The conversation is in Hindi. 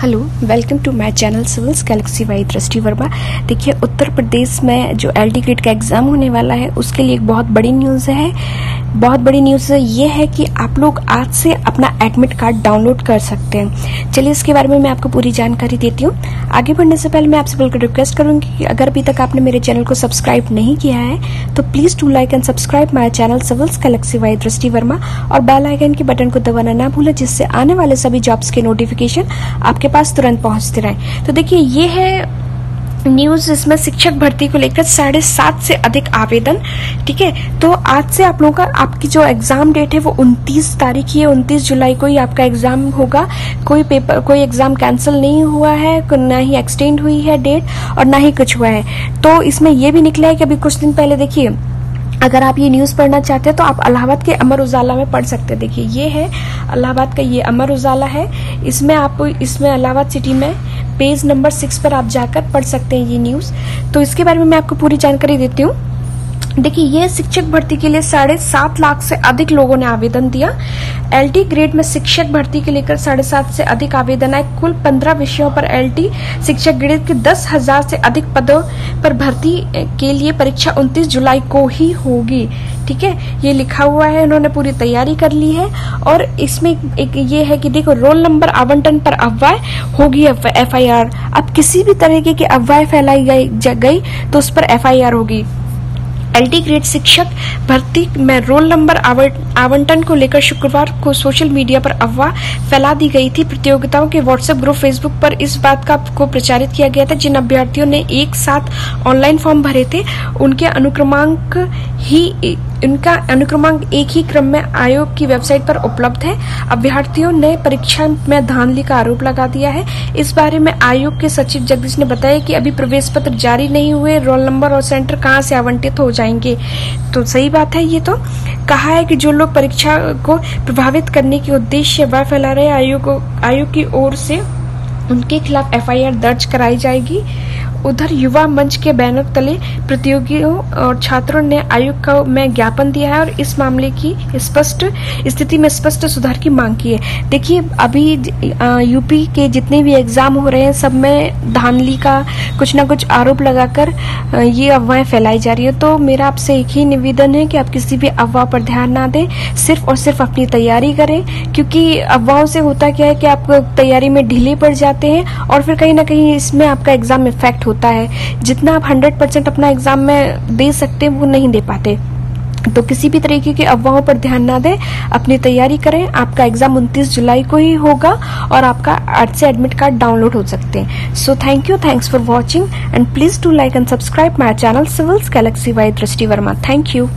Hello, welcome to my channel Civils Galaxy by Drishti Verma. देखिए, उत्तर प्रदेश में जो एलटी ग्रेड का एग्ज़ाम होने वाला है उसके लिए एक बहुत बड़ी न्यूज़ है। ये है कि आप लोग आज से अपना एडमिट कार्ड डाउनलोड कर सकते हैं। चलिए, इसके बारे में मैं आपको पूरी जानकारी देती हूँ। आगे बढ़ने से पहले मैं आपसे बिल्कुल रिक्वेस्ट करूँगी कि अगर अभी तक आपने मेरे चैनल को सब्सक्राइब नहीं किया है तो please to like and subscribe my channel Civils Galaxy by Drishti Verma और बेल आइकन के बटन को दबाना ना भूलें, जिससे आने वाले सभी जॉब्स के नोटिफिकेशन आपके पास तुरंत पहुंचते रहे। तो देखिए, ये है न्यूज़। इसमें शिक्षक भर्ती को लेकर 7.5 से अधिक आवेदन। ठीक है, तो आज से आप लोगों का आपकी जो एग्जाम डेट है वो 29 तारीख ही है। 29 जुलाई को ही आपका एग्जाम होगा। कोई एग्जाम कैंसिल नहीं हुआ है, ना ही एक्सटेंड हुई है डेट और ना ही कुछ हुआ है। तो इसमें यह भी निकला है कि अभी कुछ दिन पहले, देखिए अगर आप ये न्यूज़ पढ़ना चाहते हैं तो आप इलाहाबाद के अमर उजाला में पढ़ सकते हैं। देखिए, ये है इलाहाबाद का, ये अमर उजाला है। इसमें इलाहाबाद सिटी में पेज नंबर 6 पर आप जाकर पढ़ सकते हैं ये न्यूज़। तो इसके बारे में मैं आपको पूरी जानकारी देती हूँ। देखिए, ये शिक्षक भर्ती के लिए 7.5 लाख से अधिक लोगों ने आवेदन दिया। एलटी ग्रेड में शिक्षक भर्ती के लेकर 7.5 से अधिक आवेदन आए। कुल 15 विषयों पर एलटी शिक्षक ग्रेड के 10,000 से अधिक पदों पर भर्ती के लिए परीक्षा 29 जुलाई को ही होगी। ठीक है, ये लिखा हुआ है, उन्होंने पूरी तैयारी कर ली है। और इसमें एक ये है कि देखो, रोल नंबर आवंटन पर अफवाह होगी एफआईआर। अब किसी भी तरीके की अफवाह फैलाई गई तो उस पर एफआईआर होगी। एलटी ग्रेड शिक्षक भर्ती में रोल नंबर आवंटन को लेकर शुक्रवार को सोशल मीडिया पर अफवाह फैला दी गई थी। प्रतियोगिताओं के व्हाट्सएप ग्रुप, फेसबुक पर इस बात का को प्रचारित किया गया था। जिन अभ्यर्थियों ने एक साथ ऑनलाइन फॉर्म भरे थे उनके अनुक्रमांक एक ही क्रम में आयोग की वेबसाइट पर उपलब्ध है। अभ्यर्थियों ने परीक्षा में धांधली का आरोप लगा दिया है। इस बारे में आयोग के सचिव जगदीश ने बताया कि अभी प्रवेश पत्र जारी नहीं हुए, रोल नंबर और सेंटर कहाँ से आवंटित हो जाएंगे। तो सही बात है, ये तो कहा है कि जो लोग परीक्षा को प्रभावित करने के उद्देश्य से फैला रहे, आयोग की ओर से उनके खिलाफ एफआईआर दर्ज कराई जाएगी। उधर युवा मंच के बैनर तले प्रतियोगियों और छात्रों ने आयोग का में ज्ञापन दिया है और इस मामले की स्पष्ट स्थिति में स्पष्ट सुधार की मांग की है। देखिए, अभी यूपी के जितने भी एग्जाम हो रहे हैं सब में धांधली का कुछ ना कुछ आरोप लगाकर ये अफवाहें फैलाई जा रही है। तो मेरा आपसे एक ही निवेदन है कि आप किसी भी अफवाह पर ध्यान ना दें, सिर्फ और सिर्फ अपनी तैयारी करें। क्योंकि अफवाहों से होता क्या है कि आप तैयारी में ढीले पड़ जाते हैं और फिर कहीं ना कहीं इसमें आपका एग्जाम इफेक्ट होता है। जितना आप 100% अपना एग्जाम में दे सकते हैं वो नहीं दे पाते। तो किसी भी तरीके के अफवाहों पर ध्यान ना दें, अपनी तैयारी करें। आपका एग्जाम 29 जुलाई को ही होगा और आपका आज से एडमिट कार्ड डाउनलोड हो सकते हैं। So thank you, thanks for watching and please to like and subscribe my channel Civils Galaxy by Drishti Verma. Thank you.